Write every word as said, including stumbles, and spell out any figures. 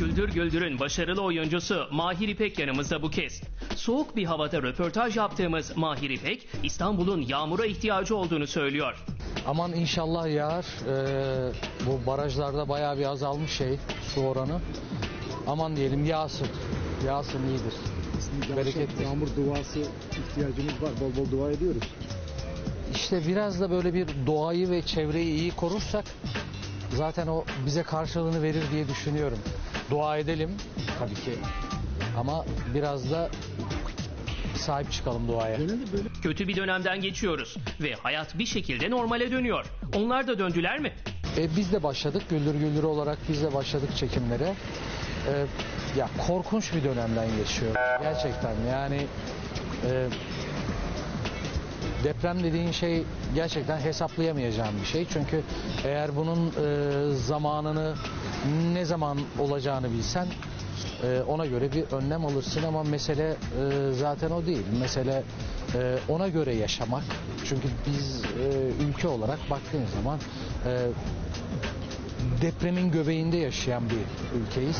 Güldür Güldür'ün başarılı oyuncusu Mahir İpek yanımızda bu kez. Soğuk bir havada röportaj yaptığımız Mahir İpek, İstanbul'un yağmura ihtiyacı olduğunu söylüyor. Aman inşallah yağar. Ee, bu barajlarda bayağı bir azalmış şey, su oranı. Aman diyelim yağsın. Yağsın iyidir. Bereketli. Yağmur duası ihtiyacımız var. Bol bol dua ediyoruz. İşte biraz da böyle bir doğayı ve çevreyi iyi korursak zaten o bize karşılığını verir diye düşünüyorum. Dua edelim tabii ki ama biraz da sahip çıkalım doğaya. Kötü bir dönemden geçiyoruz ve hayat bir şekilde normale dönüyor. Onlar da döndüler mi? E, biz de başladık. Güldür Güldür olarak biz de başladık çekimlere. E, ya korkunç bir dönemden geçiyor. Gerçekten yani e, deprem dediğin şey gerçekten hesaplayamayacağım bir şey. Çünkü eğer bunun e, zamanını ne zaman olacağını bilsen e, ona göre bir önlem alırsın ama mesele e, zaten o değil. Mesele e, ona göre yaşamak. Çünkü biz e, ülke olarak baktığın zaman e, depremin göbeğinde yaşayan bir ülkeyiz.